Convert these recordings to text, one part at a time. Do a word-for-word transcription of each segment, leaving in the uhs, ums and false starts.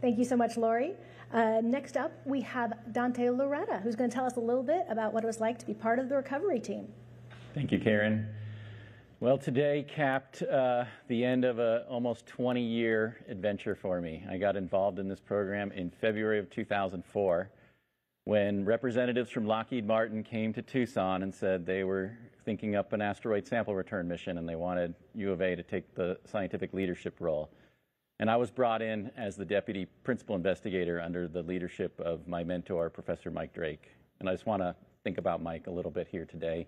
Thank you so much, Lori. Uh, next up, we have Dante Loretta, who's going to tell us a little bit about what it was like to be part of the recovery team. Thank you, Karen. Well, today capped uh, the end of a almost twenty-year adventure for me. I got involved in this program in February of two thousand four when representatives from Lockheed Martin came to Tucson and said they were thinking up an asteroid sample return mission and they wanted U of A to take the scientific leadership role. And I was brought in as the deputy principal investigator under the leadership of my mentor, Professor Mike Drake. And I just want to think about Mike a little bit here today.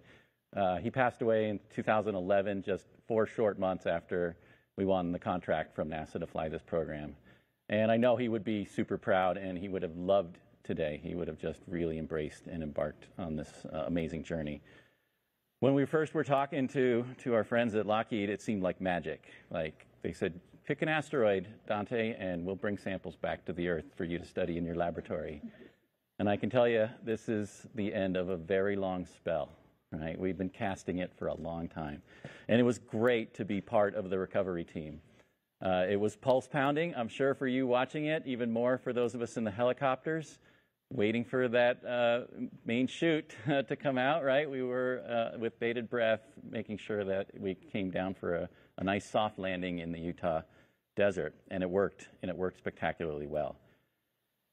Uh, he passed away in two thousand eleven, just four short months after we won the contract from NASA to fly this program. And I know he would be super proud, and he would have loved today. He would have just really embraced and embarked on this uh, amazing journey. When we first were talking to, to our friends at Lockheed, it seemed like magic. Like they said, pick an asteroid, Dante, and we'll bring samples back to the Earth for you to study in your laboratory. And I can tell you, this is the end of a very long spell, right? We've been casting it for a long time. And it was great to be part of the recovery team. Uh, it was pulse pounding, I'm sure, for you watching it, even more for those of us in the helicopters, waiting for that uh, main chute to come out, right? We were, uh, with bated breath, making sure that we came down for a, a nice soft landing in the Utah desert, and it worked, and it worked spectacularly well.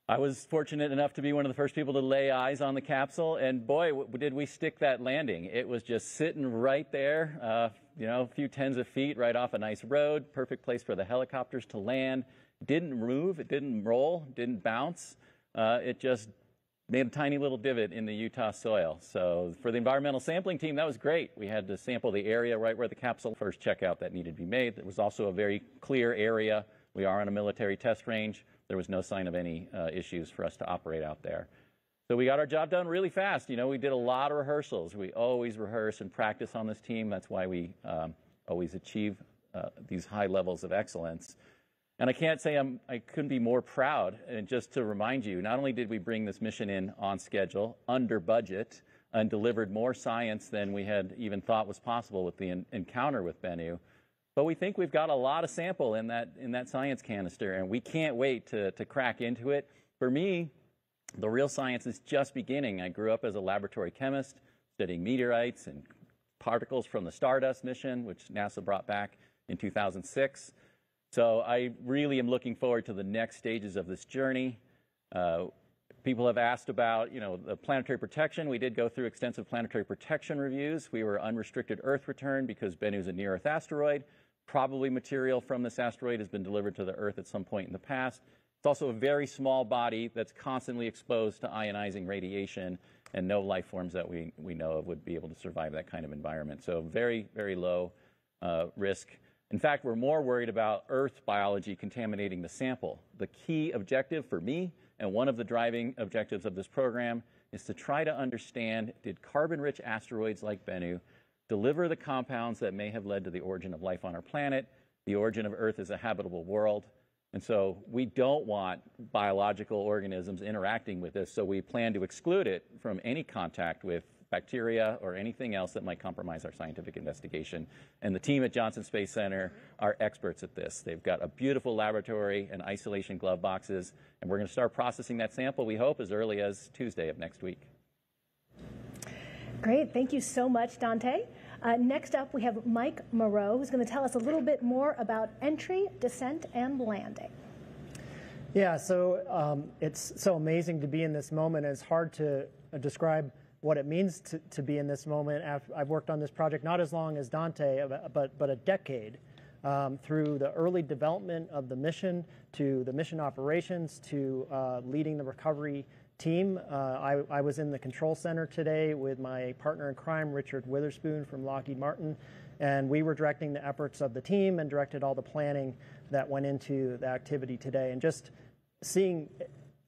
I was fortunate enough to be one of the first people to lay eyes on the capsule, and boy, did we stick that landing. It was just sitting right there, uh, you know, a few tens of feet right off a nice road, perfect place for the helicopters to land. Didn't move, it didn't roll, didn't bounce. Uh, it just made a tiny little divot in the Utah soil. So for the environmental sampling team, that was great. We had to sample the area right where the capsule first checkout that needed to be made. It was also a very clear area. We are on a military test range. There was no sign of any uh, issues for us to operate out there. So we got our job done really fast. You know, we did a lot of rehearsals. We always rehearse and practice on this team. That's why we um, always achieve uh, these high levels of excellence. And I can't say I'm, I couldn't be more proud. And just to remind you, not only did we bring this mission in on schedule, under budget, and delivered more science than we had even thought was possible with the en encounter with Bennu, but we think we've got a lot of sample in that, in that science canister, and we can't wait to, to crack into it. For me, the real science is just beginning. I grew up as a laboratory chemist, studying meteorites and particles from the Stardust mission, which NASA brought back in two thousand six. So I really am looking forward to the next stages of this journey. Uh, people have asked about, you know, the planetary protection. We did go through extensive planetary protection reviews. We were unrestricted Earth return because Bennu's a near-Earth asteroid. Probably material from this asteroid has been delivered to the Earth at some point in the past. It's also a very small body that's constantly exposed to ionizing radiation, and no life forms that we, we know of would be able to survive that kind of environment. So very, very low uh, risk. In fact, we're more worried about Earth biology contaminating the sample. The key objective for me, and one of the driving objectives of this program, is to try to understand, did carbon-rich asteroids like Bennu deliver the compounds that may have led to the origin of life on our planet, the origin of Earth as a habitable world? And so we don't want biological organisms interacting with this, so we plan to exclude it from any contact with bacteria or anything else that might compromise our scientific investigation. And the team at Johnson Space Center are experts at this. They've got a beautiful laboratory and isolation glove boxes, and we're going to start processing that sample, we hope, as early as Tuesday of next week. Great. Thank you so much, Dante. Uh, next up, we have Mike Moreau, who's going to tell us a little bit more about entry, descent, and landing. Yeah, so um, it's so amazing to be in this moment. It's hard to describe what it means to, to be in this moment. I've worked on this project not as long as Dante, but, but a decade, um, through the early development of the mission, to the mission operations, to uh, leading the recovery team. Uh, I, I was in the control center today with my partner in crime, Richard Witherspoon from Lockheed Martin, and we were directing the efforts of the team and directed all the planning that went into the activity today. And just seeing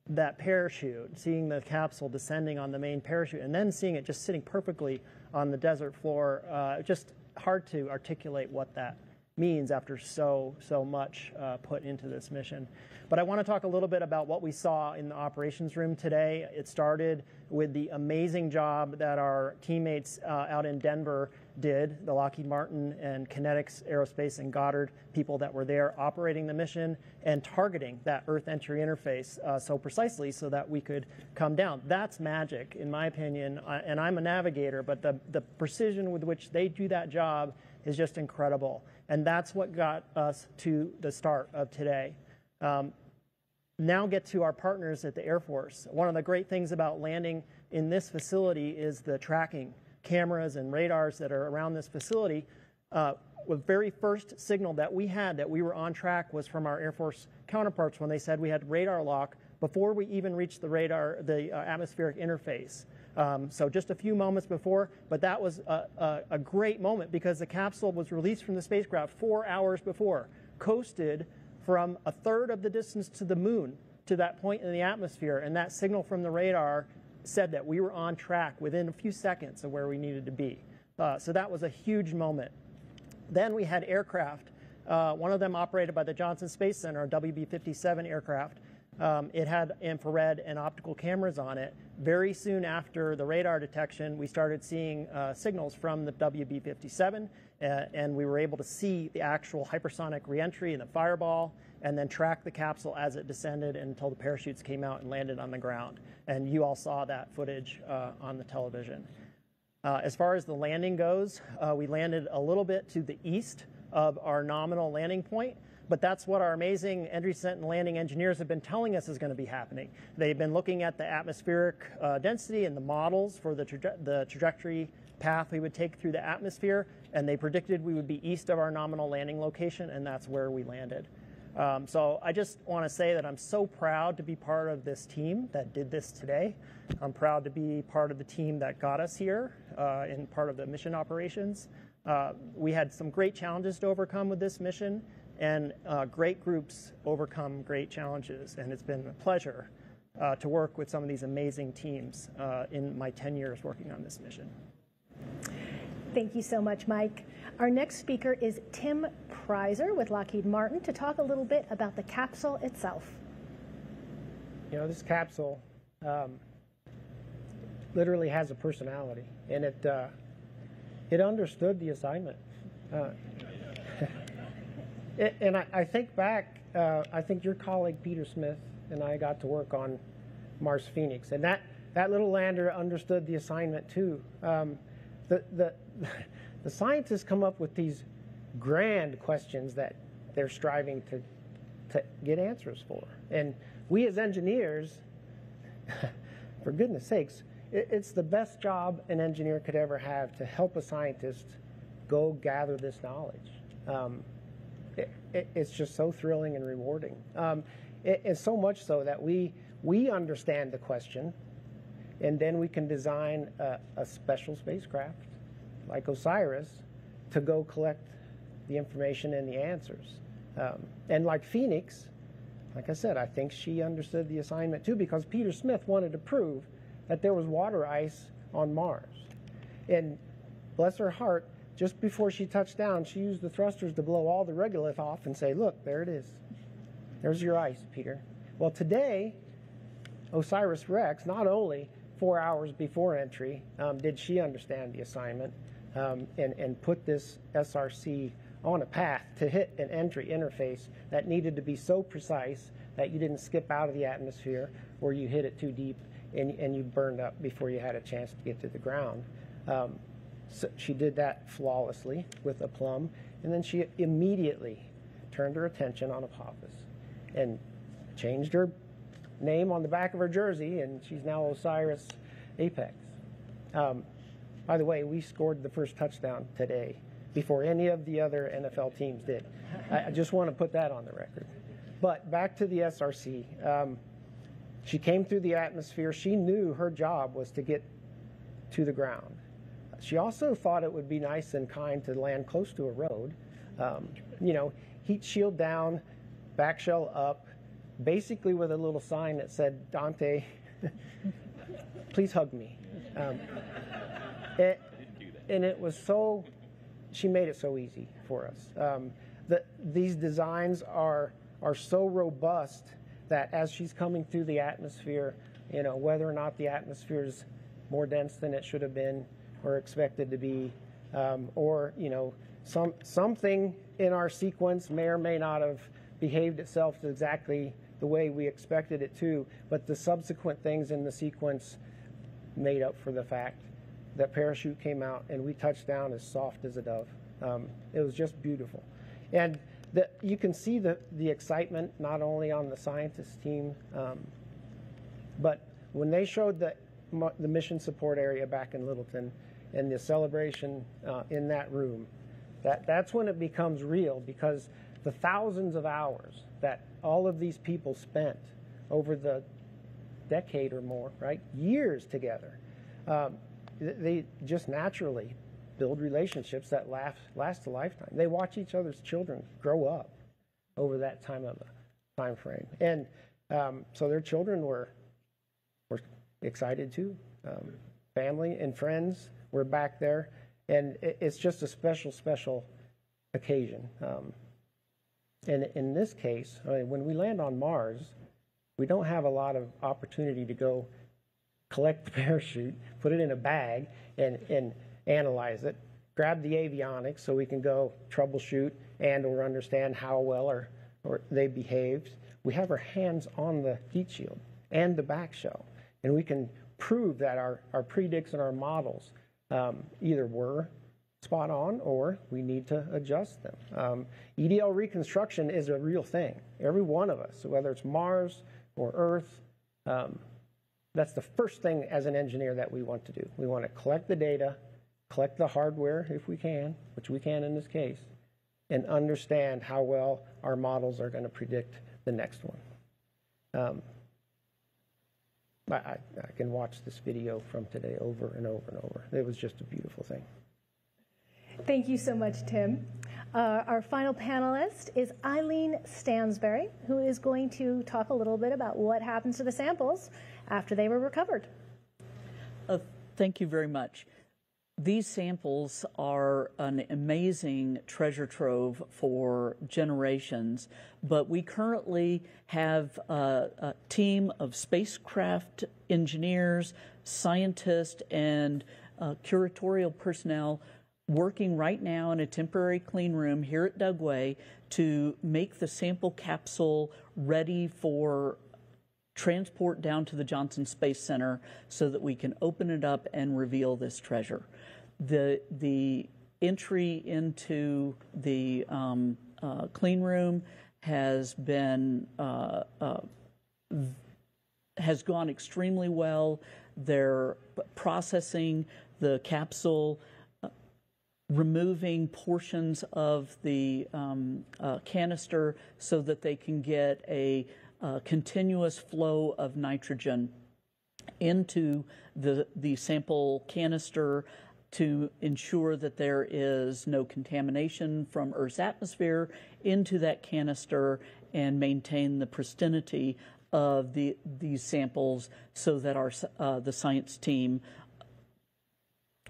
that parachute, seeing the capsule descending on the main parachute, and then seeing it just sitting perfectly on the desert floor, uh, just hard to articulate what that means after so, so much uh, put into this mission. But I want to talk a little bit about what we saw in the operations room today. It started with the amazing job that our teammates uh, out in Denver did, the Lockheed Martin and Kinetics Aerospace and Goddard people that were there operating the mission and targeting that Earth entry interface uh, so precisely so that we could come down. That's magic, in my opinion, and I'm a navigator, but the, the precision with which they do that job is just incredible. And that's what got us to the start of today. Um, now get to our partners at the Air Force. One of the great things about landing in this facility is the tracking cameras and radars that are around this facility. Uh, the very first signal that we had that we were on track was from our Air Force counterparts when they said we had radar lock before we even reached the radar, the uh, atmospheric interface. Um, so just a few moments before, but that was a, a, a great moment because the capsule was released from the spacecraft four hours before, coasted from a third of the distance to the moon to that point in the atmosphere, and that signal from the radar said that we were on track within a few seconds of where we needed to be. Uh, so that was a huge moment. Then we had aircraft, uh, one of them operated by the Johnson Space Center, a W B fifty-seven aircraft. Um, it had infrared and optical cameras on it. Very soon after the radar detection, we started seeing uh, signals from the W B fifty-seven, uh, and we were able to see the actual hypersonic reentry and the fireball, and then track the capsule as it descended until the parachutes came out and landed on the ground. And you all saw that footage uh, on the television. Uh, as far as the landing goes, uh, we landed a little bit to the east of our nominal landing point. But that's what our amazing entry, descent, and landing engineers have been telling us is going to be happening. They've been looking at the atmospheric uh, density and the models for the, traje the trajectory path we would take through the atmosphere, and they predicted we would be east of our nominal landing location, and that's where we landed. Um, so I just want to say that I'm so proud to be part of this team that did this today. I'm proud to be part of the team that got us here uh, and part of the mission operations. Uh, we had some great challenges to overcome with this mission. And uh, great groups overcome great challenges. And it's been a pleasure uh, to work with some of these amazing teams uh, in my ten years working on this mission. Thank you so much, Mike. Our next speaker is Tim Priser with Lockheed Martin to talk a little bit about the capsule itself. You know, this capsule um, literally has a personality, and it, uh, it understood the assignment. Uh, It, and I, I think back, uh, I think your colleague Peter Smith and I got to work on Mars Phoenix, and that, that little lander understood the assignment too. Um, the, the, the scientists come up with these grand questions that they're striving to, to get answers for. And we as engineers, for goodness sakes, it, it's the best job an engineer could ever have to help a scientist go gather this knowledge. Um, It, it, it's just so thrilling and rewarding. Um, it, it's so much so that we, we understand the question, and then we can design a, a special spacecraft like OSIRIS to go collect the information and the answers. Um, and like Phoenix, like I said, I think she understood the assignment too, because Peter Smith wanted to prove that there was water ice on Mars. And bless her heart, just before she touched down, she used the thrusters to blow all the regolith off and say, look, there it is. There's your ice, Peter. Well, today, OSIRIS-REx, not only four hours before entry, um, did she understand the assignment um, and, and put this S R C on a path to hit an entry interface that needed to be so precise that you didn't skip out of the atmosphere or you hit it too deep and, and you burned up before you had a chance to get to the ground. Um, So she did that flawlessly with aplomb, and then she immediately turned her attention on Apophis and changed her name on the back of her jersey, and she's now OSIRIS-APEX. Um, by the way, we scored the first touchdown today before any of the other N F L teams did. I, I just want to put that on the record. But back to the S R C. Um, she came through the atmosphere. She knew her job was to get to the ground. She also thought it would be nice and kind to land close to a road. Um, you know, heat shield down, back shell up, basically with a little sign that said, Dante, please hug me. Um, it, and it was so, she made it so easy for us. Um, the, these designs are, are so robust that as she's coming through the atmosphere, you know, whether or not the atmosphere is more dense than it should have been, or expected to be, um, or you know, some something in our sequence may or may not have behaved itself exactly the way we expected it to, but the subsequent things in the sequence made up for the fact that parachute came out and we touched down as soft as a dove. Um, it was just beautiful. And the, you can see the, the excitement not only on the scientist team, um, but when they showed the, the mission support area back in Littleton and the celebration uh, in that room, that, that's when it becomes real, because the thousands of hours that all of these people spent over the decade or more, right, years together, um, they just naturally build relationships that last, last a lifetime. They watch each other's children grow up over that time of a time frame. And um, so their children were, were excited too. Um, family and friends were back there. And it, it's just a special, special occasion. Um, and in this case, I mean, when we land on Mars, we don't have a lot of opportunity to go collect the parachute, put it in a bag, and, and analyze it, grab the avionics so we can go troubleshoot and or understand how well or, or they behaved. We have our hands on the heat shield and the back shell, and we can prove that our, our predicts and our models um, either were spot on or we need to adjust them. Um, E D L reconstruction is a real thing. Every one of us, whether it's Mars or Earth, um, that's the first thing as an engineer that we want to do. We want to collect the data, collect the hardware if we can, which we can in this case, and understand how well our models are going to predict the next one. Um, I, I, I can watch this video from today over and over and over. It was just a beautiful thing. Thank you so much, Tim. Uh, our final panelist is Eileen Stansbery, who is going to talk a little bit about what happens to the samples after they were recovered. Uh, thank you very much. These samples are an amazing treasure trove for generations, but we currently have a, a team of spacecraft engineers, scientists, and uh, curatorial personnel working right now in a temporary clean room here at Dugway to make the sample capsule ready for transport down to the Johnson Space Center so that we can open it up and reveal this treasure. The, the entry into the um, uh, clean room has been, uh, uh, has gone extremely well. They're processing the capsule, removing portions of the um, uh, canister so that they can get a uh, continuous flow of nitrogen into the, the sample canister to ensure that there is no contamination from Earth's atmosphere into that canister and maintain the pristinity of the, these samples so that our, uh, the science team,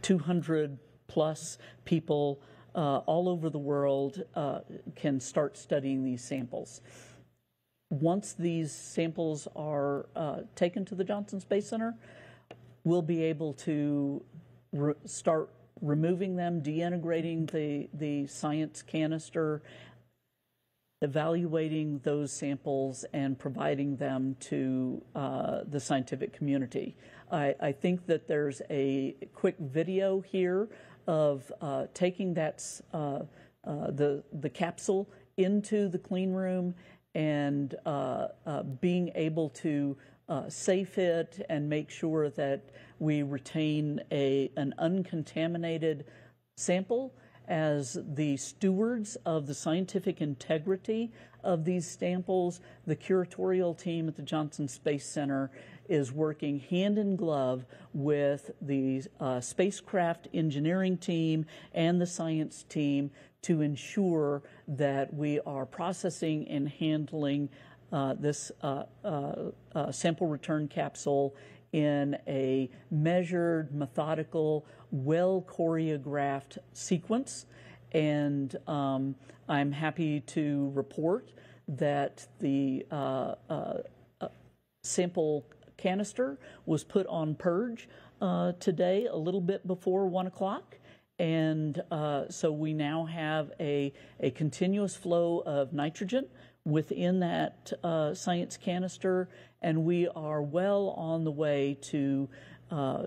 two hundred plus people uh, all over the world uh, can start studying these samples. Once these samples are uh, taken to the Johnson Space Center, we'll be able to re start removing them, deintegrating the, the science canister, evaluating those samples, and providing them to uh, the scientific community. I, I think that there's a quick video here of uh, taking that uh, uh, the the capsule into the clean room and uh, uh, being able to uh, safe it and make sure that we retain a an uncontaminated sample as the stewards of the scientific integrity of these samples. The curatorial team at the Johnson Space Center is working hand in glove with the uh, spacecraft engineering team and the science team to ensure that we are processing and handling uh, this uh, uh, uh, sample return capsule in a measured, methodical, well choreographed sequence. And um, I'm happy to report that the uh, uh, uh, sample canister was put on purge uh, today a little bit before one o'clock, And uh, so we now have a, a continuous flow of nitrogen within that uh, science canister, and we are well on the way to uh,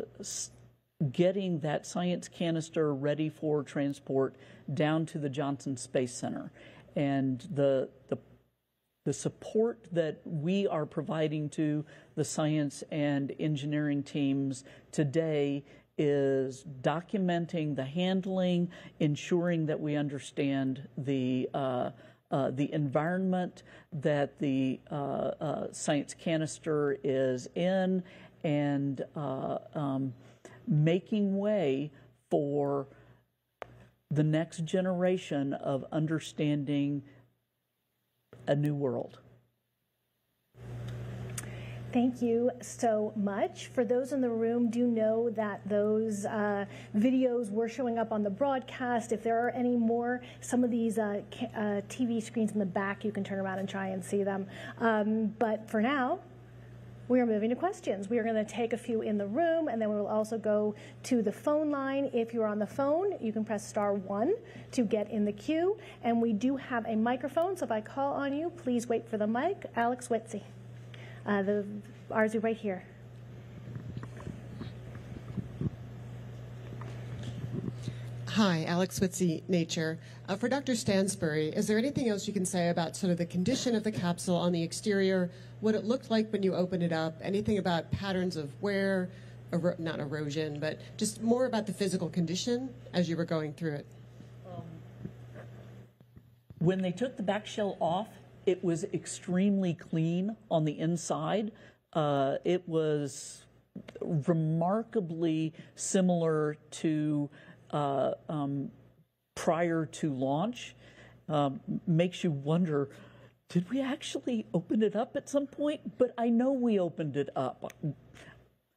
getting that science canister ready for transport down to the Johnson Space Center. And the, the, the support that we are providing to the science and engineering teams today is documenting the handling, ensuring that we understand the uh, uh, the environment that the uh, uh, science canister is in, and uh, um, making way for the next generation of understanding a new world. Thank you so much. For those in the room, do know that those uh, videos were showing up on the broadcast. If there are any more, some of these uh, ca uh, T V screens in the back, you can turn around and try and see them. Um, but for now, we are moving to questions. We are going to take a few in the room, and then we will also go to the phone line. If you're on the phone, you can press star one to get in the queue. And we do have a microphone, so if I call on you, please wait for the mic. Alex Witze. Uh, the ours are right here. Hi, Alex Witze, Nature. Uh, for Doctor Stansbery, is there anything else you can say about sort of the condition of the capsule on the exterior, what it looked like when you opened it up, anything about patterns of wear, ero not erosion, but just more about the physical condition as you were going through it? Um, when they took the back shell off, it was extremely clean on the inside. Uh, it was remarkably similar to uh, um, prior to launch. Um, makes you wonder, did we actually open it up at some point? But I know we opened it up.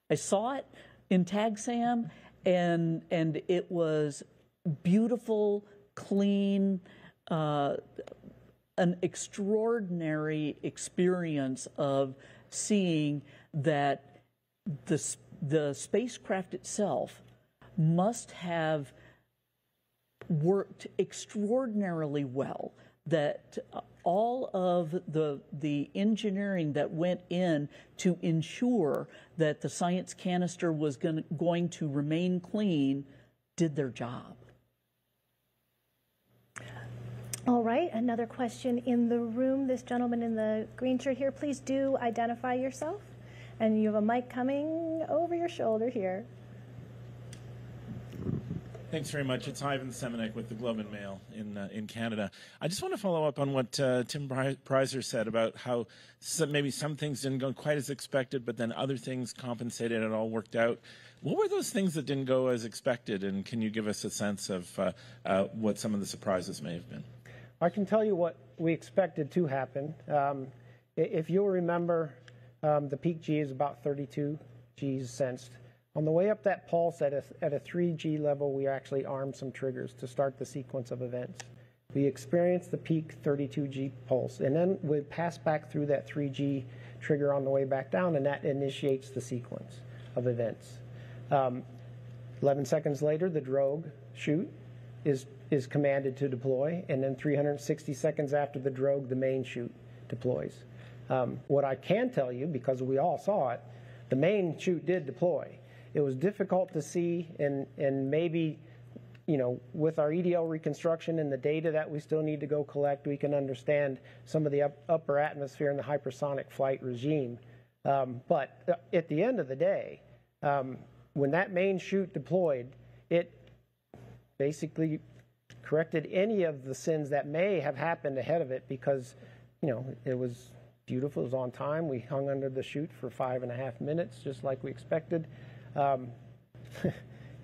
I saw it in TAGSAM, and, and it was beautiful, clean, uh, an extraordinary experience of seeing that the, the spacecraft itself must have worked extraordinarily well, that all of the, the engineering that went in to ensure that the science canister was gonna, going to remain clean did their job. All right, another question in the room. This gentleman in the green shirt here, please do identify yourself. And you have a mic coming over your shoulder here. Thanks very much. It's Ivan Semeniuk with the Globe and Mail in uh, in Canada. I just want to follow up on what uh, Tim Priser said about how some, maybe some things didn't go quite as expected, but then other things compensated and it all worked out. What were those things that didn't go as expected? And can you give us a sense of uh, uh, what some of the surprises may have been? I can tell you what we expected to happen. Um, if you'll remember, um, the peak G is about thirty-two G's sensed. On the way up that pulse at a, at a three G level, we actually armed some triggers to start the sequence of events. We experienced the peak thirty-two G pulse, and then we pass back through that three G trigger on the way back down, and that initiates the sequence of events. Um, eleven seconds later, the drogue shoot is is commanded to deploy, and then three hundred sixty seconds after the drogue, the main chute deploys. Um, what I can tell you, because we all saw it, the main chute did deploy. It was difficult to see, and, and maybe, you know, with our E D L reconstruction and the data that we still need to go collect, we can understand some of the up, upper atmosphere and the hypersonic flight regime. Um, but at the end of the day, um, when that main chute deployed, it basically corrected any of the sins that may have happened ahead of it, because, you know, it was beautiful, it was on time. We hung under the chute for five and a half minutes, just like we expected. Um,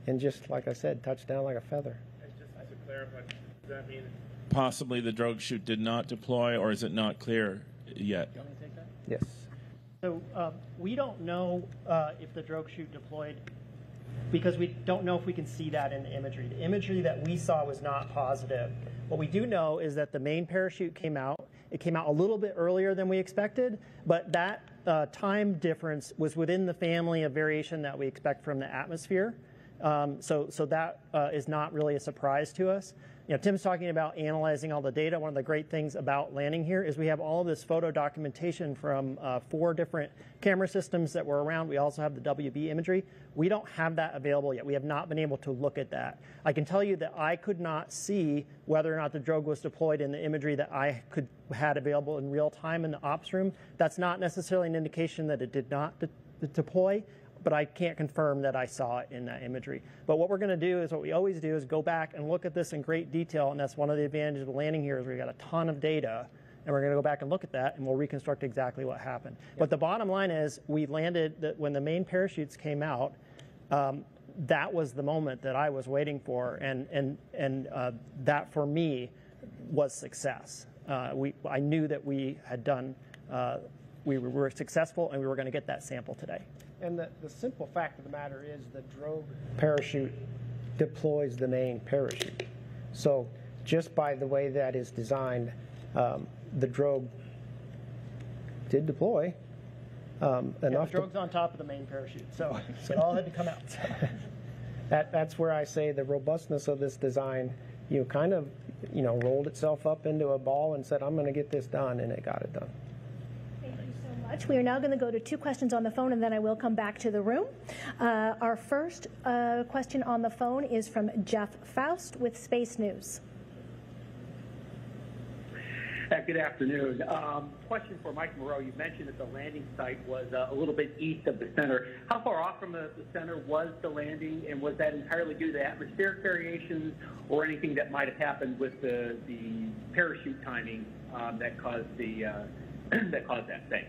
and just like I said, touched down like a feather. Just to clarify, does that mean possibly the drogue chute did not deploy, or is it not clear yet? You want me to take that? Yes. So um, we don't know uh, if the drogue chute deployed, because we don't know if we can see that in the imagery. The imagery that we saw was not positive. What we do know is that the main parachute came out. It came out a little bit earlier than we expected, but that uh, time difference was within the family of variation that we expect from the atmosphere. Um, so, so that uh, is not really a surprise to us. You know, Tim's talking about analyzing all the data. One of the great things about landing here is we have all of this photo documentation from uh, four different camera systems that were around. We also have the W B imagery. We don't have that available yet. We have not been able to look at that. I can tell you that I could not see whether or not the drogue was deployed in the imagery that I could had available in real time in the ops room. That's not necessarily an indication that it did not de de deploy. But I can't confirm that I saw it in that imagery. But what we're going to do is what we always do is go back and look at this in great detail, and that's one of the advantages of landing here is we've got a ton of data, and we're going to go back and look at that, and we'll reconstruct exactly what happened. Yep. But the bottom line is we landed, that when the main parachutes came out, um, that was the moment that I was waiting for, and, and, and uh, that for me was success. Uh, we, I knew that we had done, uh, we were successful, and we were going to get that sample today. And the, the simple fact of the matter is the drogue parachute deploys the main parachute. So just by the way that is designed, um, the drogue did deploy um, yeah, enough. The drogue's on top of the main parachute, so it all had to come out. that, that's where I say the robustness of this design, you know, kind of, you know, rolled itself up into a ball and said, I'm going to get this done, and it got it done. We are now going to go to two questions on the phone, and then I will come back to the room. Uh, our first uh, question on the phone is from Jeff Faust with Space News. Uh, good afternoon. Um, question for Mike Moreau. You mentioned that the landing site was uh, a little bit east of the center. How far off from the, the center was the landing, and was that entirely due to the atmospheric variations or anything that might have happened with the, the parachute timing um, that caused the uh, that caused that thing?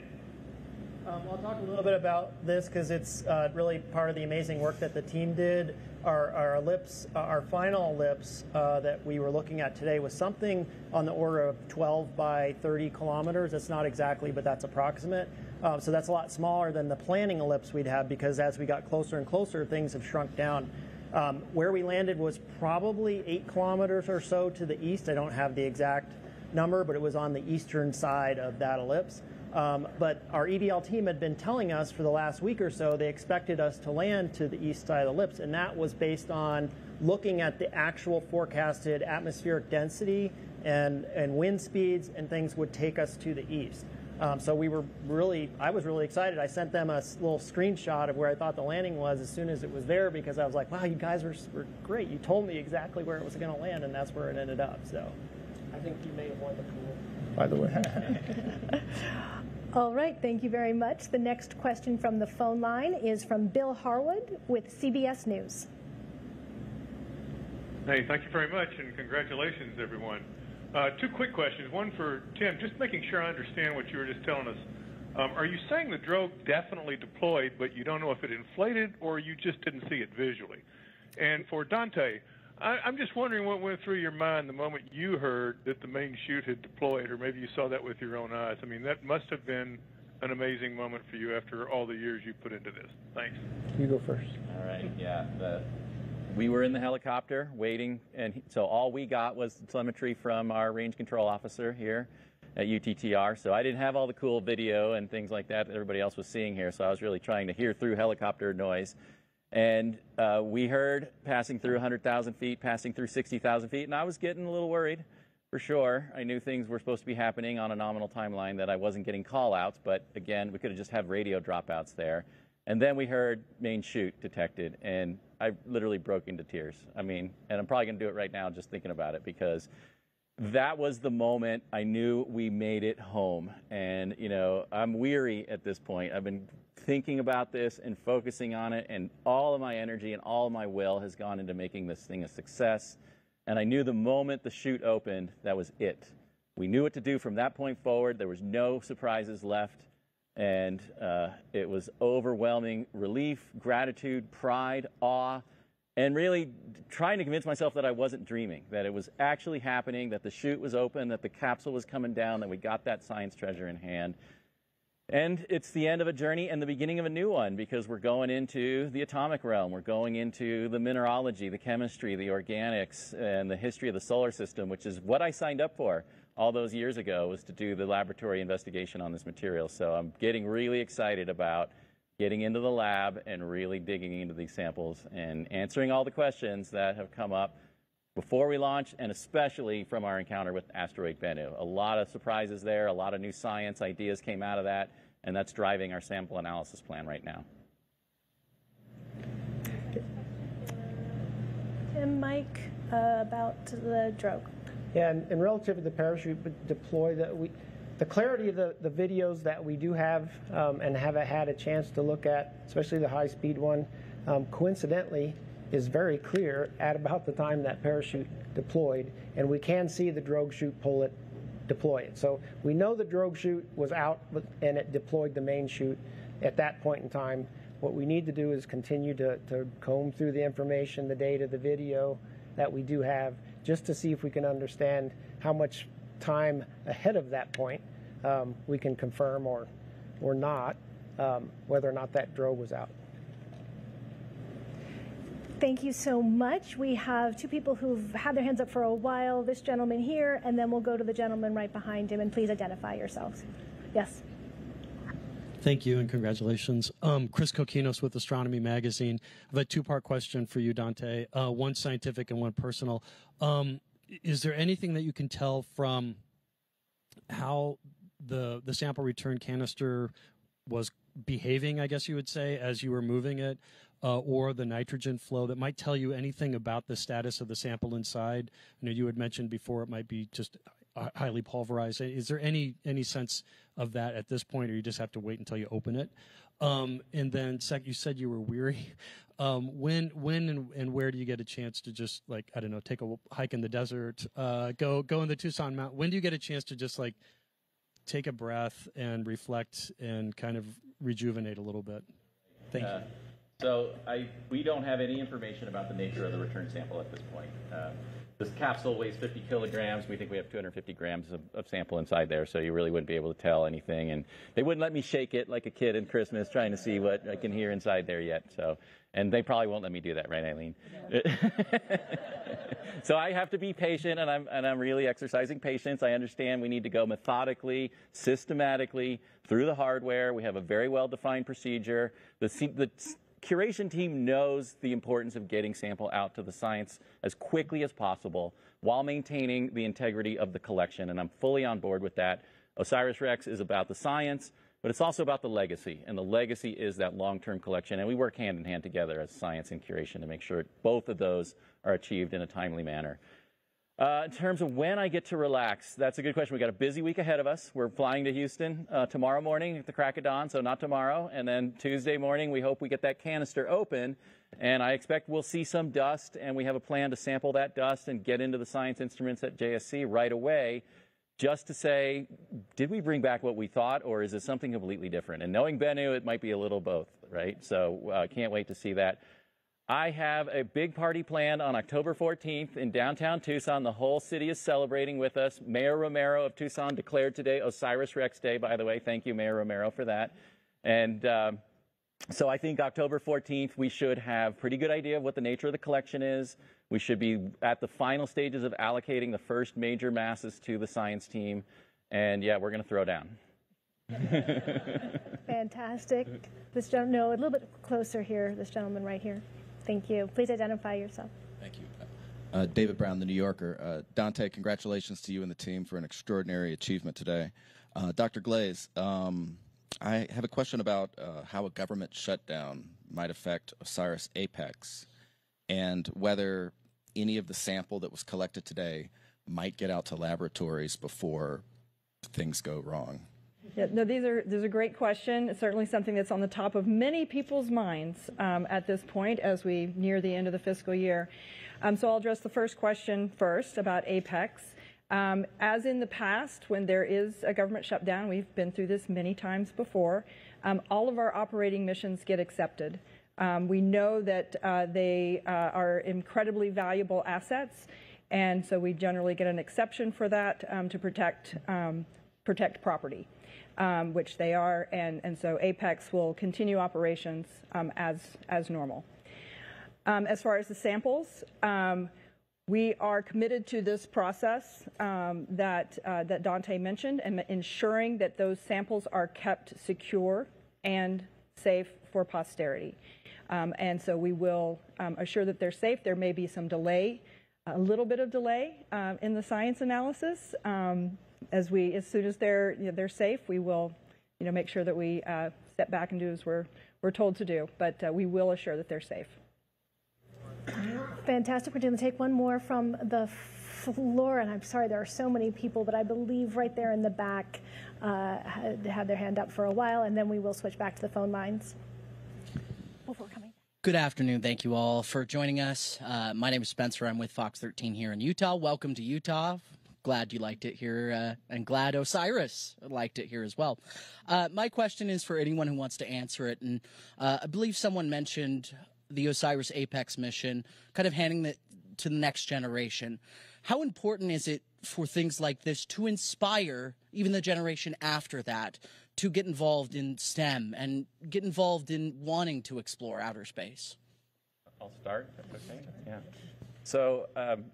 Um, I'll talk a little bit about this because it's uh, really part of the amazing work that the team did. Our, our ellipse, uh, our final ellipse uh, that we were looking at today was something on the order of twelve by thirty kilometers. That's not exactly, but that's approximate. Uh, so that's a lot smaller than the planning ellipse we'd have because as we got closer and closer, things have shrunk down. Um, where we landed was probably eight kilometers or so to the east. I don't have the exact number, but it was on the eastern side of that ellipse. Um, but our E D L team had been telling us for the last week or so they expected us to land to the east side of the ellipse, and that was based on looking at the actual forecasted atmospheric density and, and wind speeds and things would take us to the east. Um, so we were really, I was really excited. I sent them a little screenshot of where I thought the landing was as soon as it was there because I was like, wow, you guys were, were great. You told me exactly where it was going to land, and that's where it ended up. So I think you may have won the pool, by the way. All right, thank you very much. The next question from the phone line is from Bill Harwood with C B S News. Hey, thank you very much, and congratulations, everyone. Uh, two quick questions, one for Tim, just making sure I understand what you were just telling us. Um, are you saying the drogue definitely deployed, but you don't know if it inflated or you just didn't see it visually? And for Dante, I, I'm just wondering what went through your mind the moment you heard that the main chute had deployed, or maybe you saw that with your own eyes. I mean, that must have been an amazing moment for you after all the years you put into this. Thanks. You go first. All right, yeah. The, we were in the helicopter waiting, and so all we got was the telemetry from our range control officer here at U T T R, so I didn't have all the cool video and things like that that everybody else was seeing here, so I was really trying to hear through helicopter noise. And uh, we heard passing through one hundred thousand feet, passing through sixty thousand feet, and I was getting a little worried, for sure. I knew things were supposed to be happening on a nominal timeline, that I wasn't getting call-outs, but again, we could have just had radio dropouts there. And then we heard main chute detected, and I literally broke into tears. I mean, and I'm probably going to do it right now just thinking about it, because that was the moment I knew we made it home. And, you know, I'm weary at this point. I've been thinking about this and focusing on it, and all of my energy and all of my will has gone into making this thing a success. And I knew the moment the chute opened, that was it. We knew what to do from that point forward. There was no surprises left, and uh, it was overwhelming relief, gratitude, pride, awe, and really trying to convince myself that I wasn't dreaming, that it was actually happening, that the chute was open, that the capsule was coming down, that we got that science treasure in hand. And it's the end of a journey and the beginning of a new one, because we're going into the atomic realm. We're going into the mineralogy, the chemistry, the organics, and the history of the solar system, which is what I signed up for all those years ago, was to do the laboratory investigation on this material. So I'm getting really excited about getting into the lab and really digging into these samples and answering all the questions that have come up before we launch, and especially from our encounter with asteroid Bennu. A lot of surprises there, a lot of new science ideas came out of that, and that's driving our sample analysis plan right now. Tim, Mike, uh, about the drone. Yeah, and, and relative to the parachute deploy, that we, the clarity of the, the videos that we do have um, and have had a chance to look at, especially the high-speed one, um, coincidentally, is very clear at about the time that parachute deployed, and we can see the drogue chute pull it, deploy it. So we know the drogue chute was out and it deployed the main chute at that point in time. What we need to do is continue to, to comb through the information, the data, the video that we do have, just to see if we can understand how much time ahead of that point um, we can confirm or, or not um, whether or not that drogue was out. Thank you so much. We have two people who've had their hands up for a while. This gentleman here, and then we'll go to the gentleman right behind him. And please identify yourselves. Yes. Thank you, and congratulations. Um, Chris Kokinos with Astronomy Magazine. I have a two-part question for you, Dante, uh, one scientific and one personal. Um, is there anything that you can tell from how the, the sample return canister was behaving, I guess you would say, as you were moving it? Uh, or the nitrogen flow that might tell you anything about the status of the sample inside? I know you had mentioned before it might be just highly pulverized. Is there any any sense of that at this point, or you just have to wait until you open it? Um, and then, sec, you said you were weary. Um, when, when, and, and where do you get a chance to just, like, I don't know, take a hike in the desert, uh, go go in the Tucson Mountain? When do you get a chance to just, like, take a breath and reflect and kind of rejuvenate a little bit? Thank uh. you. So I, we don't have any information about the nature of the return sample at this point. Uh, this capsule weighs fifty kilograms. We think we have two hundred fifty grams of, of sample inside there, so you really wouldn't be able to tell anything. And they wouldn't let me shake it like a kid in Christmas trying to see what I can hear inside there yet. So, and they probably won't let me do that, right, Eileen? So I have to be patient, and I'm, and I'm really exercising patience. I understand we need to go methodically, systematically through the hardware. We have a very well-defined procedure. The, the curation team knows the importance of getting sample out to the science as quickly as possible while maintaining the integrity of the collection, and I'm fully on board with that. OSIRIS-REx is about the science, but it's also about the legacy, and the legacy is that long-term collection, and we work hand-in-hand together as science and curation to make sure both of those are achieved in a timely manner. Uh, in terms of when I get to relax, that's a good question. We've got a busy week ahead of us. We're flying to Houston uh, tomorrow morning at the crack of dawn, so not tomorrow. And then Tuesday morning, we hope we get that canister open. And I expect we'll see some dust, and we have a plan to sample that dust and get into the science instruments at J S C right away, just to say, did we bring back what we thought, or is it something completely different? And knowing Bennu, it might be a little both, right? So I uh, can't wait to see that. I have a big party planned on October fourteenth in downtown Tucson. The whole city is celebrating with us. Mayor Romero of Tucson declared today OSIRIS-REx Day, by the way. Thank you, Mayor Romero, for that. And um, so I think October fourteenth, we should have a pretty good idea of what the nature of the collection is. We should be at the final stages of allocating the first major masses to the science team. And, yeah, we're going to throw down. Fantastic. This gentleman, no, a little bit closer here, this gentleman right here. Thank you. Please identify yourself. Thank you. Uh, David Brown, The New Yorker. Uh, Dante, congratulations to you and the team for an extraordinary achievement today. Uh, Doctor Glaze, um, I have a question about uh, how a government shutdown might affect OSIRIS-APEX and whether any of the sample that was collected today might get out to laboratories before things go wrong. Yeah, no, these are, these are great questions. It's certainly something that's on the top of many people's minds um, at this point as we near the end of the fiscal year. Um, so I'll address the first question first about APEX. Um, as in the past, when there is a government shutdown, we've been through this many times before, um, all of our operating missions get accepted. Um, we know that uh, they uh, are incredibly valuable assets, and so we generally get an exception for that um, to protect, um, protect property. Um, which they are, and, and so APEX will continue operations um, as, as normal. Um, as far as the samples, um, we are committed to this process um, that, uh, that Dante mentioned, and ensuring that those samples are kept secure and safe for posterity. Um, and so we will um, assure that they're safe. There may be some delay, a little bit of delay uh, in the science analysis. Um, as we, as soon as they're you know, they're safe, we will, you know, make sure that we uh, step back and do as we're we're told to do. But uh, we will assure that they're safe. Fantastic. We're going to take one more from the floor, and I'm sorry, there are so many people, but I believe right there in the back uh, had, had their hand up for a while, and then we will switch back to the phone lines. Before coming. Good afternoon. Thank you all for joining us. Uh, my name is Spencer. I'm with Fox thirteen here in Utah. Welcome to Utah. Glad you liked it here, uh, and glad OSIRIS liked it here as well. Uh, my question is for anyone who wants to answer it, and uh, I believe someone mentioned the OSIRIS-APEX mission, kind of handing it to the next generation. How important is it for things like this to inspire even the generation after that to get involved in STEM and get involved in wanting to explore outer space? I'll start. That's okay. Yeah. So um,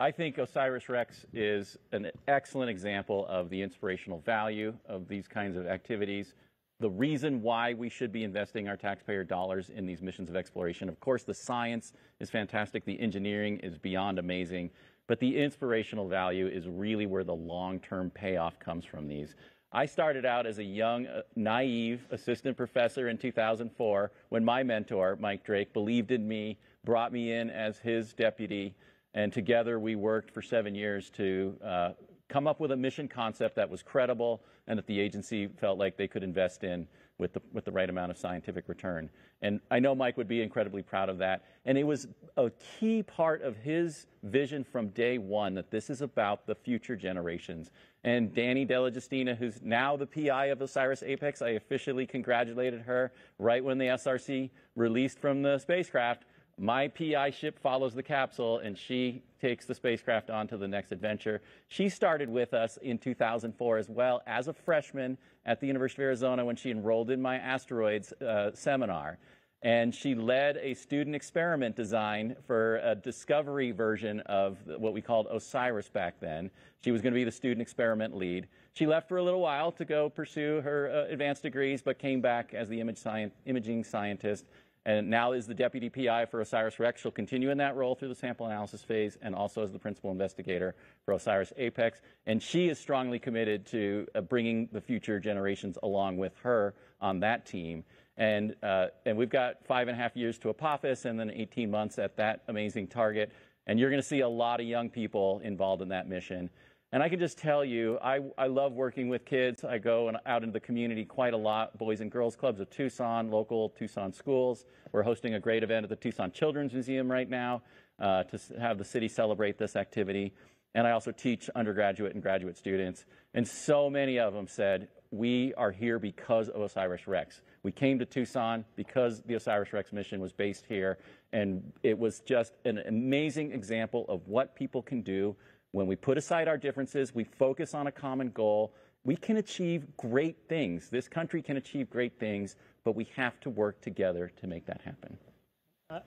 I think OSIRIS-REx is an excellent example of the inspirational value of these kinds of activities. The reason why we should be investing our taxpayer dollars in these missions of exploration. Of course, the science is fantastic. The engineering is beyond amazing. But the inspirational value is really where the long-term payoff comes from these. I started out as a young, uh, naive assistant professor in two thousand four when my mentor, Mike Drake, believed in me, brought me in as his deputy, and together we worked for seven years to uh, come up with a mission concept that was credible and that the agency felt like they could invest in with the, with the right amount of scientific return. And I know Mike would be incredibly proud of that. And it was a key part of his vision from day one that this is about the future generations. And Danny Della Justina, who's now the P I of OSIRIS-APEX, I officially congratulated her right when the S R C released from the spacecraft. My P I ship follows the capsule, and she takes the spacecraft on to the next adventure. She started with us in two thousand four as well as a freshman at the University of Arizona when she enrolled in my asteroids uh, seminar. And she led a student experiment design for a discovery version of what we called OSIRIS back then. She was going to be the student experiment lead. She left for a little while to go pursue her uh, advanced degrees, but came back as the image sci- imaging scientist. And now is the deputy P I for OSIRIS-REx. She'll continue in that role through the sample analysis phase and also as the principal investigator for OSIRIS-APEX. And she is strongly committed to uh, bringing the future generations along with her on that team. And, uh, and we've got five and a half years to Apophis and then eighteen months at that amazing target. And you're going to see a lot of young people involved in that mission. And I can just tell you, I, I love working with kids. I go and out into the community quite a lot, Boys and Girls Clubs of Tucson, local Tucson schools. We're hosting a great event at the Tucson Children's Museum right now uh, to have the city celebrate this activity. And I also teach undergraduate and graduate students. And so many of them said, we are here because of OSIRIS-REx. We came to Tucson because the OSIRIS-REx mission was based here. And it was just an amazing example of what people can do when we put aside our differences, we focus on a common goal, we can achieve great things. This country can achieve great things, but we have to work together to make that happen.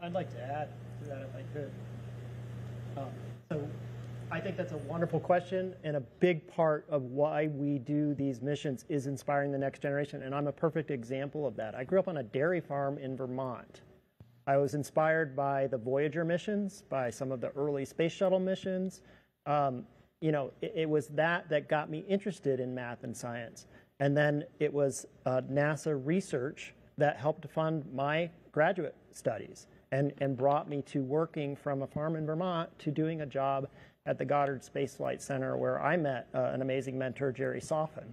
I'd like to add to that if I could. Um, so I think that's a wonderful question, and a big part of why we do these missions is inspiring the next generation, and I'm a perfect example of that. I grew up on a dairy farm in Vermont. I was inspired by the Voyager missions, by some of the early space shuttle missions. Um, you know, it, it was that that got me interested in math and science. And then it was uh, NASA research that helped fund my graduate studies and, and brought me to working from a farm in Vermont to doing a job at the Goddard Space Flight Center where I met uh, an amazing mentor, Jerry Saufin.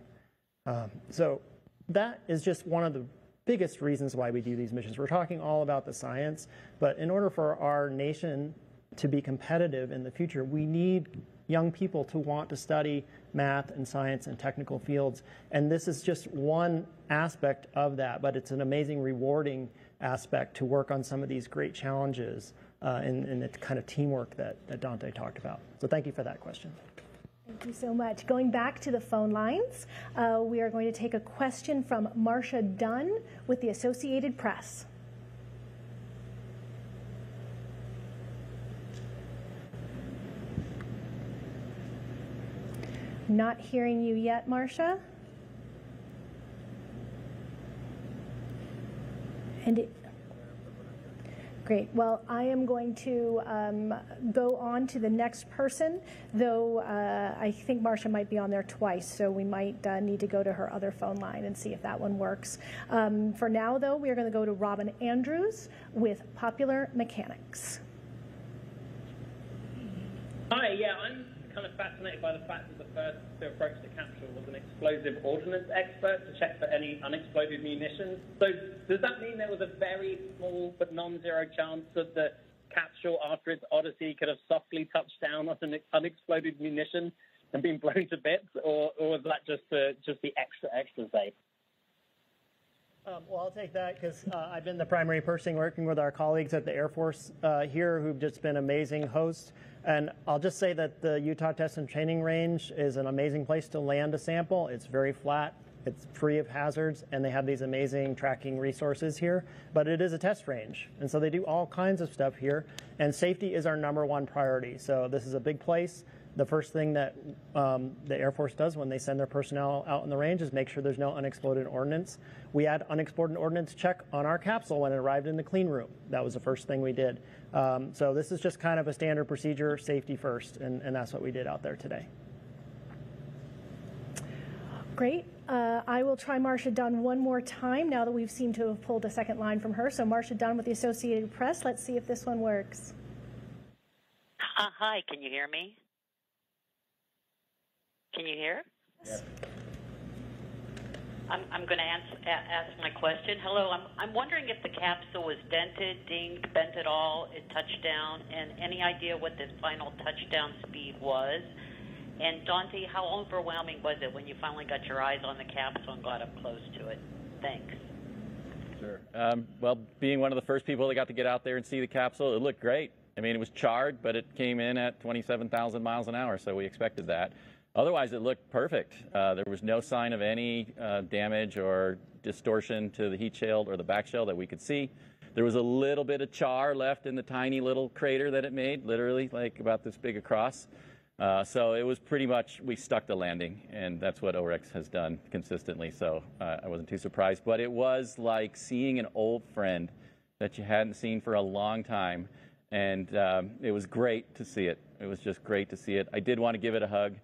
Um, so that is just one of the biggest reasons why we do these missions. We're talking all about the science, but in order for our nation to be competitive in the future, we need young people to want to study math and science and technical fields. And this is just one aspect of that, but it's an amazing, rewarding aspect to work on some of these great challenges uh, and, and the kind of teamwork that, that Dante talked about. So thank you for that question. Thank you so much. Going back to the phone lines, uh, we are going to take a question from Marsha Dunn with the Associated Press. Not hearing you yet, Marsha. And it, great. Well, I am going to um, go on to the next person, though uh, I think Marsha might be on there twice, so we might uh, need to go to her other phone line and see if that one works. Um, for now, though, we are going to go to Robin Andrews with Popular Mechanics. Hi, yeah, I'm kind of fascinated by the fact that the first to approach the capsule was an explosive ordnance expert to check for any unexploded munitions. So does that mean there was a very small but non-zero chance that the capsule, after its odyssey, could have softly touched down on an unexploded munition and been blown to bits, or, or was that just uh, just the extra extra safe? Um, well, I'll take that because uh, I've been the primary person working with our colleagues at the Air Force uh, here who've just been amazing hosts. And I'll just say that the Utah Test and Training Range is an amazing place to land a sample. It's very flat, it's free of hazards, and they have these amazing tracking resources here. But it is a test range, and so they do all kinds of stuff here. And safety is our number one priority. So this is a big place. The first thing that um, the Air Force does when they send their personnel out in the range is make sure there's no unexploded ordnance. We had unexploded ordnance check on our capsule when it arrived in the clean room. That was the first thing we did. Um, so this is just kind of a standard procedure, safety first, and, and that's what we did out there today. Great. Uh, I will try Marsha Dunn one more time now that we've seemed to have pulled a second line from her. So Marsha Dunn with the Associated Press. Let's see if this one works. Uh, hi, can you hear me? Can you hear? Yes. I'm, I'm going to ask, ask my question. Hello, I'm, I'm wondering if the capsule was dented, dinged, bent at all, it touched down, and any idea what the final touchdown speed was? And Dante, how overwhelming was it when you finally got your eyes on the capsule and got up close to it? Thanks. Sure. Um, well, being one of the first people that got to get out there and see the capsule, it looked great. I mean, it was charred, but it came in at twenty-seven thousand miles an hour, so we expected that. Otherwise, it looked perfect. Uh, there was no sign of any uh, damage or distortion to the heat shield or the back shell that we could see. There was a little bit of char left in the tiny little crater that it made, literally like about this big across. Uh, so it was pretty much, we stuck the landing, and that's what O rex has done consistently, so uh, I wasn't too surprised. But it was like seeing an old friend that you hadn't seen for a long time, and um, it was great to see it. It was just great to see it. I did want to give it a hug.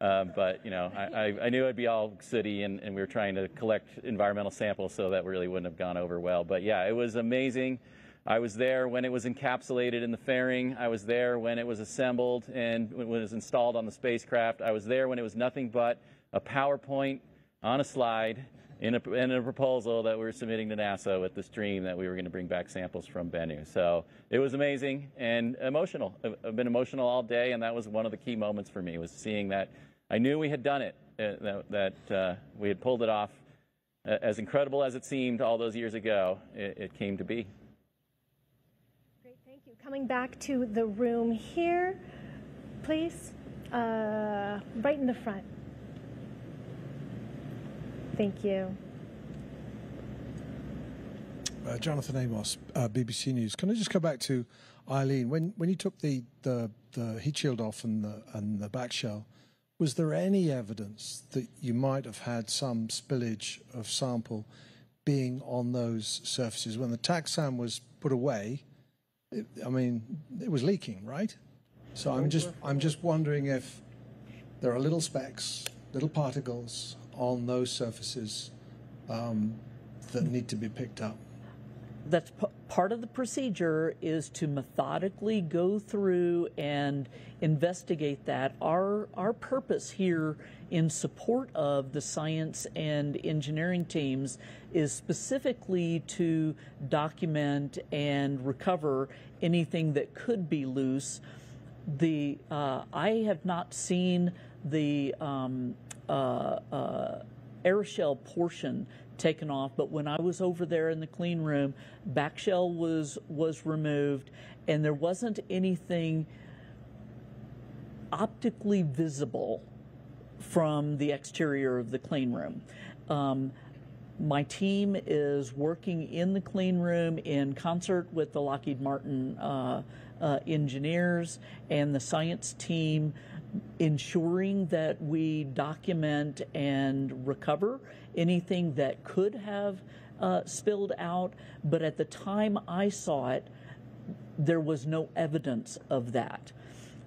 Uh, but, you know, I, I knew I'd be all sooty, and, and we were trying to collect environmental samples, so that really wouldn't have gone over well. But, yeah, it was amazing. I was there when it was encapsulated in the fairing. I was there when it was assembled and when it was installed on the spacecraft. I was there when it was nothing but a PowerPoint on a slide in a, in a proposal that we were submitting to NASA with the stream that we were going to bring back samples from Bennu. So it was amazing and emotional. I've been emotional all day, and that was one of the key moments for me, was seeing that. I knew we had done it, uh, that, that uh, we had pulled it off. Uh, as incredible as it seemed all those years ago, it, it came to be. Great, thank you. Coming back to the room here, please. Uh, right in the front. Thank you. Uh, Jonathan Amos, uh, B B C News. Can I just go back to Eileen? When, when you took the, the, the heat shield off and the, and the back shell, was there any evidence that you might have had some spillage of sample being on those surfaces? When the TAGSAM was put away, it, I mean, it was leaking, right? So I'm just, I'm just wondering if there are little specks, little particles on those surfaces um, that need to be picked up. That's p part of the procedure, is to methodically go through and investigate that. Our, our purpose here in support of the science and engineering teams is specifically to document and recover anything that could be loose. The, uh, I have not seen the um, uh, uh, airshell portion taken off, but when I was over there in the clean room, back shell was was removed, and there wasn't anything optically visible from the exterior of the clean room. Um, my team is working in the clean room in concert with the Lockheed Martin uh, uh, engineers and the science team, ensuring that we document and recover anything that could have uh, spilled out, but at the time I saw it, there was no evidence of that.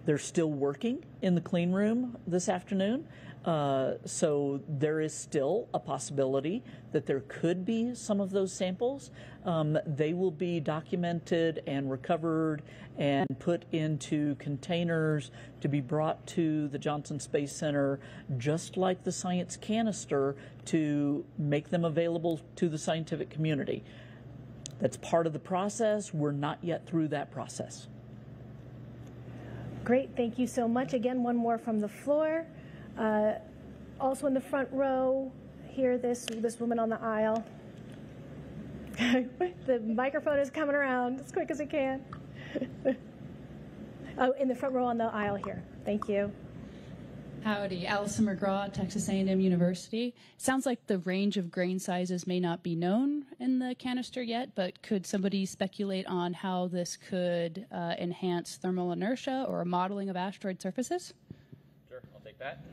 They're still working in the clean room this afternoon, uh, so there is still a possibility that there could be some of those samples. Um, they will be documented and recovered and put into containers to be brought to the Johnson Space Center, just like the science canister, to make them available to the scientific community. That's part of the process. We're not yet through that process. Great, thank you so much. Again, one more from the floor. Uh, also in the front row, here, this, this woman on the aisle. The microphone is coming around as quick as it can. Oh, in the front row on the aisle here. Thank you. Howdy, Allison McGraw, Texas A and M University. It sounds like the range of grain sizes may not be known in the canister yet, but could somebody speculate on how this could uh, enhance thermal inertia or modeling of asteroid surfaces? Sure, I'll take that.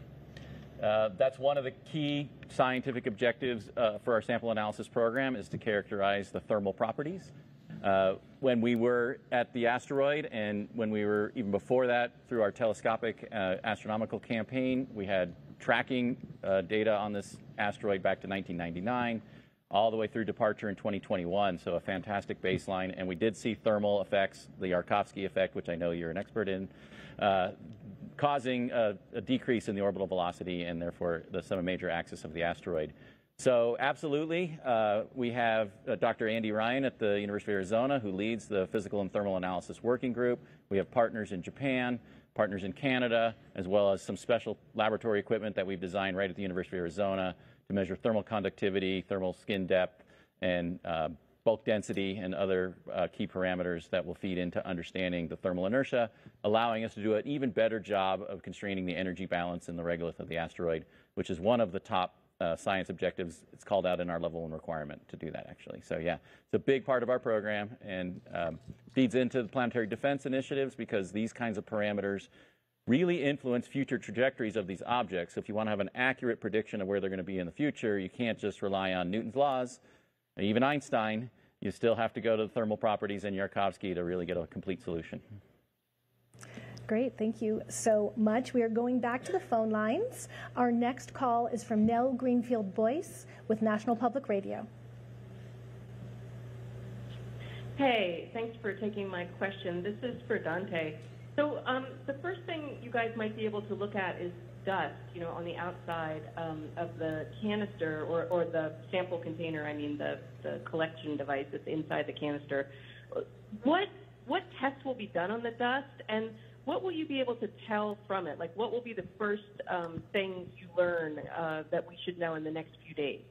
Uh, that's one of the key scientific objectives uh, for our sample analysis program, is to characterize the thermal properties. Uh, when we were at the asteroid, and when we were even before that through our telescopic uh, astronomical campaign, we had tracking uh, data on this asteroid back to nineteen ninety-nine, all the way through departure in twenty twenty-one, so a fantastic baseline. And we did see thermal effects, the Yarkovsky effect, which I know you're an expert in, uh, causing a, a decrease in the orbital velocity and therefore the semi major axis of the asteroid. So absolutely, uh, we have uh, Doctor Andy Ryan at the University of Arizona, who leads the Physical and Thermal Analysis Working Group. We have partners in Japan, partners in Canada, as well as some special laboratory equipment that we've designed right at the University of Arizona to measure thermal conductivity, thermal skin depth, and uh, bulk density, and other uh, key parameters that will feed into understanding the thermal inertia, allowing us to do an even better job of constraining the energy balance in the regolith of the asteroid, which is one of the top Uh, science objectives. It's called out in our level one requirement to do that, actually. So yeah, it's a big part of our program, and um, feeds into the planetary defense initiatives, because these kinds of parameters really influence future trajectories of these objects. So if you want to have an accurate prediction of where they're going to be in the future, you can't just rely on Newton's laws, and even Einstein. You still have to go to the thermal properties in Yarkovsky to really get a complete solution. Great, thank you so much. We are going back to the phone lines. Our next call is from Nell Greenfield Boyce with National Public Radio. Hey, thanks for taking my question. This is for Dante. So um, the first thing you guys might be able to look at is dust, you know, on the outside um, of the canister, or, or the sample container, I mean the, the collection device that's inside the canister. What, what tests will be done on the dust? And what will you be able to tell from it? Like, what will be the first um, thing you learn uh, that we should know in the next few days?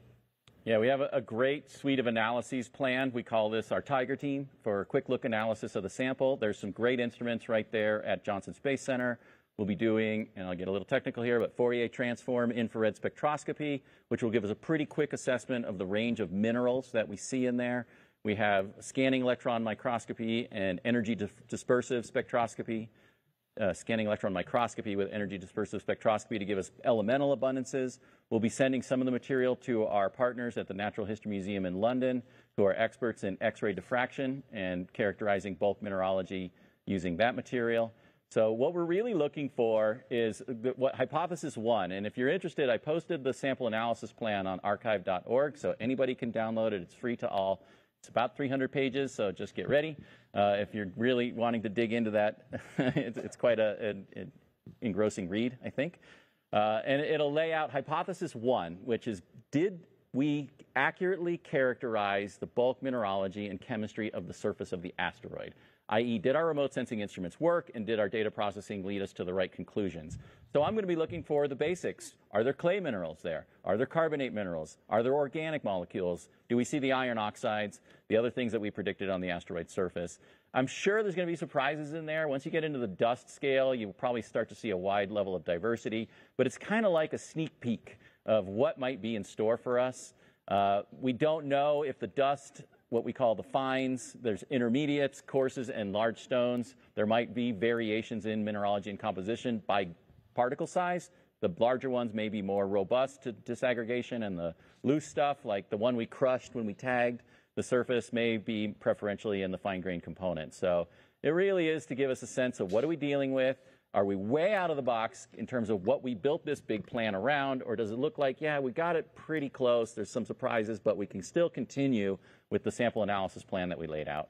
Yeah, we have a, a great suite of analyses planned. We call this our Tiger Team for a quick look analysis of the sample. There's some great instruments right there at Johnson Space Center. We'll be doing, and I'll get a little technical here, but Fourier transform infrared spectroscopy, which will give us a pretty quick assessment of the range of minerals that we see in there. We have scanning electron microscopy and energy dis dispersive spectroscopy. Uh, scanning electron microscopy with energy dispersive spectroscopy to give us elemental abundances. We'll be sending some of the material to our partners at the Natural History Museum in London, who are experts in X-ray diffraction and characterizing bulk mineralogy using that material. So what we're really looking for is the, what hypothesis one. And if you're interested, I posted the sample analysis plan on archive dot org, so anybody can download it. It's free to all. It's about three hundred pages, so just get ready. Uh, if you're really wanting to dig into that, it's, it's quite a, an, an engrossing read, I think. Uh, and it'll lay out hypothesis one, which is, did we accurately characterize the bulk mineralogy and chemistry of the surface of the asteroid? that is, did our remote sensing instruments work, and did our data processing lead us to the right conclusions? So I'm going to be looking for the basics. Are there clay minerals there? Are there carbonate minerals? Are there organic molecules? Do we see the iron oxides? The other things that we predicted on the asteroid surface. I'm sure there's going to be surprises in there. Once you get into the dust scale, you'll probably start to see a wide level of diversity, but it's kind of like a sneak peek of what might be in store for us. Uh, we don't know if the dust, what we call the fines, there's intermediates, coarses, and large stones. There might be variations in mineralogy and composition by particle size, The larger ones may be more robust to disaggregation, and the loose stuff, like the one we crushed when we tagged the surface, may be preferentially in the fine-grained component. So it really is to give us a sense of what are we dealing with. Are we way out of the box in terms of what we built this big plan around, or does it look like, yeah, we got it pretty close, there's some surprises, but we can still continue with the sample analysis plan that we laid out?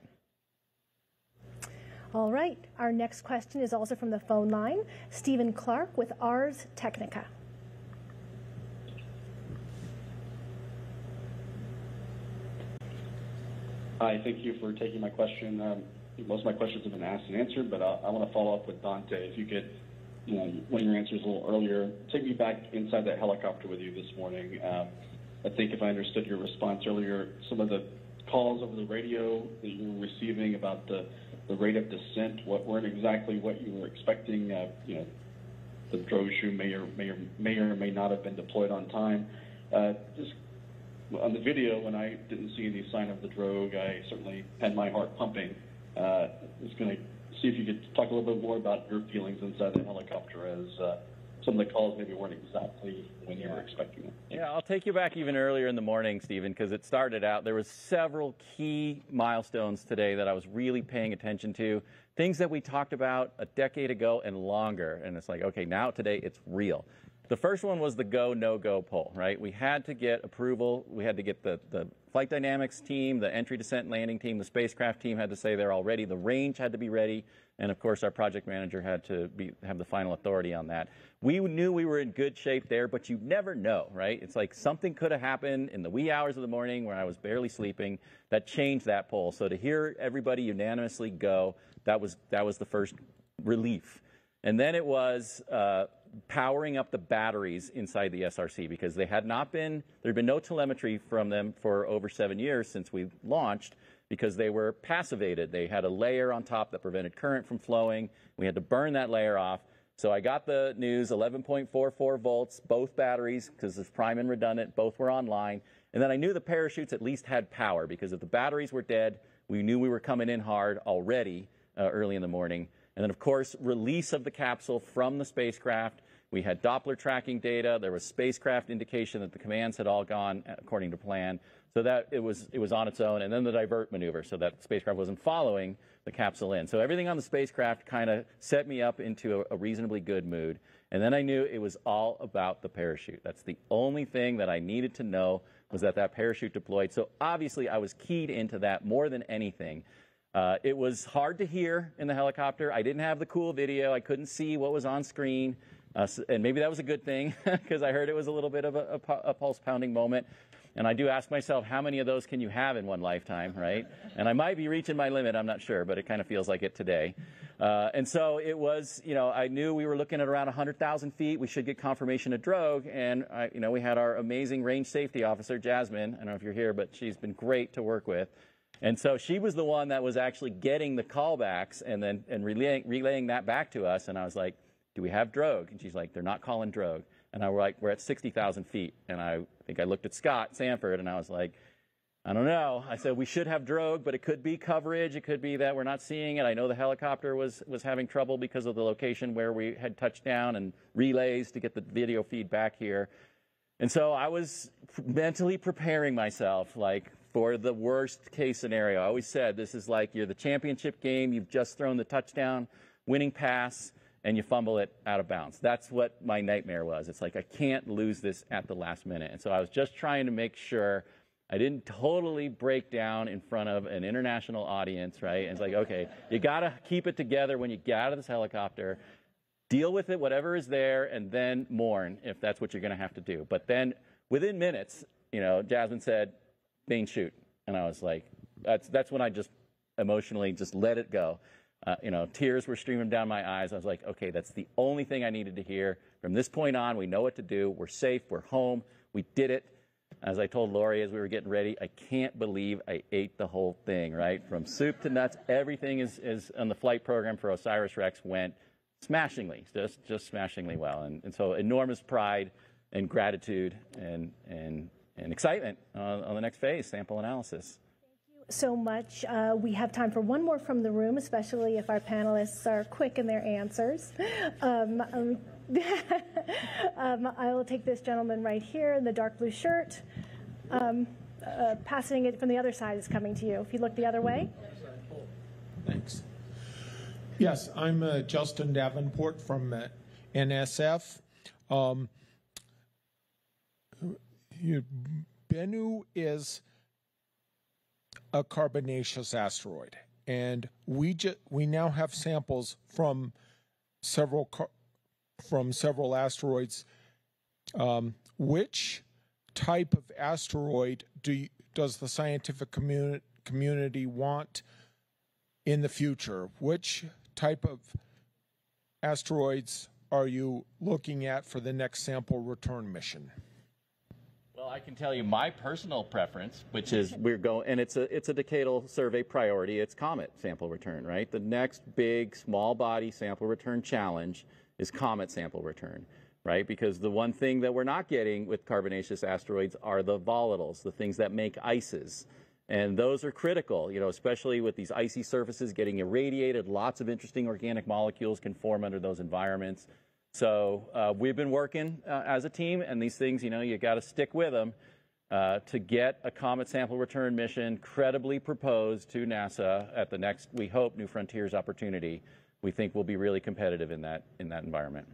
All right, our next question is also from the phone line. Stephen Clark with Ars Technica. Hi, thank you for taking my question. Um, most of my questions have been asked and answered, but I, I want to follow up with Dante. If you could, you know, one of your answers a little earlier, take me back inside that helicopter with you this morning. Um, I think if I understood your response earlier, some of the calls over the radio that you were receiving about the the rate of descent, what weren't exactly what you were expecting. Uh, you know, the Drogue may or may or may or may not have been deployed on time. Uh, just on the video, when I didn't see any sign of the Drogue, I certainly had my heart pumping. Uh, I was going to see if you could talk a little bit more about your feelings inside the helicopter, as uh, some of the calls maybe weren't exactly when you were expecting them. Yeah, I'll take you back even earlier in the morning, Stephen, because it started out, there was several key milestones today that I was really paying attention to, things that we talked about a decade ago and longer, and it's like, okay, now today it's real. The first one was the go, no-go poll, right? We had to get approval. We had to get the, the flight dynamics team, the entry, descent, and landing team, the spacecraft team had to say they're all ready. The range had to be ready. And, of course, our project manager had to be, have the final authority on that. We knew we were in good shape there, but you never know, right? It's like something could have happened in the wee hours of the morning where I was barely sleeping that changed that poll. So to hear everybody unanimously go, that was, that was the first relief. And then it was uh, powering up the batteries inside the S R C, because they had not been, there had been no telemetry from them for over seven years since we launched, because they were passivated. They had a layer on top that prevented current from flowing. We had to burn that layer off. So I got the news, eleven point four four volts, both batteries, because it's prime and redundant, both were online. And then I knew the parachutes at least had power, because if the batteries were dead, we knew we were coming in hard already uh, early in the morning. And then, of course, release of the capsule from the spacecraft. We had Doppler tracking data. There was spacecraft indication that the commands had all gone according to plan. So that it was, it was on its own. And then the divert maneuver, so that spacecraft wasn't following the capsule in. So everything on the spacecraft kind of set me up into a, a reasonably good mood. And then I knew it was all about the parachute. That's the only thing that I needed to know, was that that parachute deployed. So obviously I was keyed into that more than anything. Uh, it was hard to hear in the helicopter. I didn't have the cool video. I couldn't see what was on screen. Uh, and maybe that was a good thing, because I heard it was a little bit of a, a, a pulse-pounding moment. And I do ask myself, how many of those can you have in one lifetime, right? And I might be reaching my limit. I'm not sure, but it kind of feels like it today. Uh, and so it was, you know, I knew we were looking at around one hundred thousand feet. We should get confirmation of Drogue. And, I, you know, we had our amazing range safety officer, Jasmine. I don't know if you're here, but she's been great to work with. And so she was the one that was actually getting the callbacks and then and relaying, relaying that back to us. And I was like, do we have Drogue? And she's like, they're not calling Drogue. And I was like, we're at sixty thousand feet. And I think I looked at Scott Sanford and I was like, I don't know. I said, we should have Drogue, but it could be coverage. It could be that we're not seeing it. I know the helicopter was, was having trouble because of the location where we had touched down and relays to get the video feed back here. And so I was mentally preparing myself, like, for the worst case scenario. I always said, this is like you're the championship game, you've just thrown the touchdown winning pass, and you fumble it out of bounds. That's what my nightmare was. It's like, I can't lose this at the last minute. And so I was just trying to make sure I didn't totally break down in front of an international audience, right? And it's like, okay, you gotta keep it together when you get out of this helicopter, deal with it, whatever is there, and then mourn if that's what you're gonna have to do. But then within minutes, you know, Jasmine said, main shoot, and I was like, that's that's when I just emotionally just let it go. Uh, you know, tears were streaming down my eyes. I was like, okay, that's the only thing I needed to hear. From this point on, we know what to do. We're safe. We're home. We did it. As I told Lori as we were getting ready, I can't believe I ate the whole thing, right? From soup to nuts, everything is, is on the flight program for OSIRIS-REx went smashingly, just just smashingly well. And, and so enormous pride and gratitude and and and excitement on, on the next phase, sample analysis. Thank you. so much. Uh, we have time for one more from the room, especially if our panelists are quick in their answers. Um, um, um, I will take this gentleman right here in the dark blue shirt. Um, uh, passing it from the other side is coming to you. If you look the other way. Thanks. Yes, I'm uh, Justin Davenport from uh, N S F. Um, you, Bennu is a carbonaceous asteroid, and we we now have samples from several car from several asteroids. Um, which type of asteroid do you, does the scientific communi community want in the future? Which type of asteroids are you looking at for the next sample return mission? Well, I can tell you my personal preference, which is we're going, and it's a it's a decadal survey priority. It's comet sample return, right? The next big small body sample return challenge is comet sample return, right? Because the one thing that we're not getting with carbonaceous asteroids are the volatiles, the things that make ices, and those are critical. You know, especially with these icy surfaces getting irradiated, lots of interesting organic molecules can form under those environments. So uh, we've been working uh, as a team, and these things, you know, you got to stick with them uh, to get a comet sample return mission credibly proposed to NASA at the next, we hope, New Frontiers opportunity. We think we'll be really competitive in that in that environment.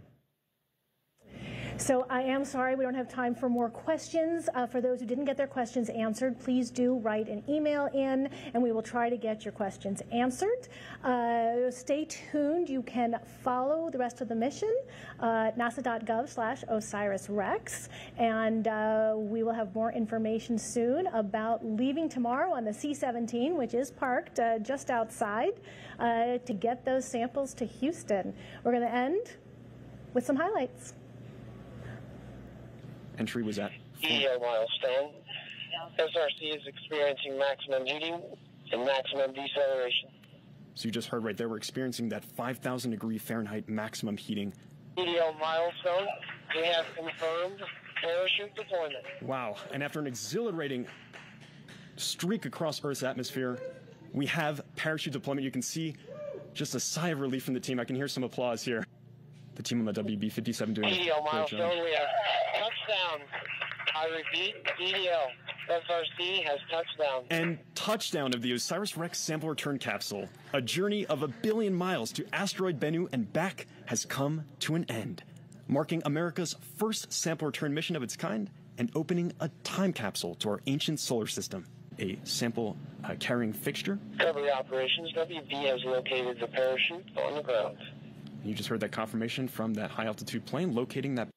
So I am sorry we don't have time for more questions. Uh, for those who didn't get their questions answered, please do write an email in, and we will try to get your questions answered. Uh, stay tuned. You can follow the rest of the mission at uh, nasa dot gov slash OSIRIS REx, and uh, we will have more information soon about leaving tomorrow on the C seventeen, which is parked uh, just outside, uh, to get those samples to Houston. We're going to end with some highlights. Entry was at E D L milestone. S R C is experiencing maximum heating and maximum deceleration. So you just heard right there, we're experiencing that five thousand degree Fahrenheit maximum heating. E D L milestone, we have confirmed parachute deployment. Wow, and after an exhilarating streak across Earth's atmosphere, we have parachute deployment. You can see just a sigh of relief from the team. I can hear some applause here. The team on the W B fifty-seven doing E D L milestone, we have touchdown. I repeat, E D L. S R C has touchdown. And touchdown of the OSIRIS-REx sample return capsule. A journey of a billion miles to asteroid Bennu and back has come to an end, marking America's first sample return mission of its kind and opening a time capsule to our ancient solar system. A sample uh, carrying fixture. Recovery operations, W B has located the parachute on the ground. You just heard that confirmation from that high altitude plane locating that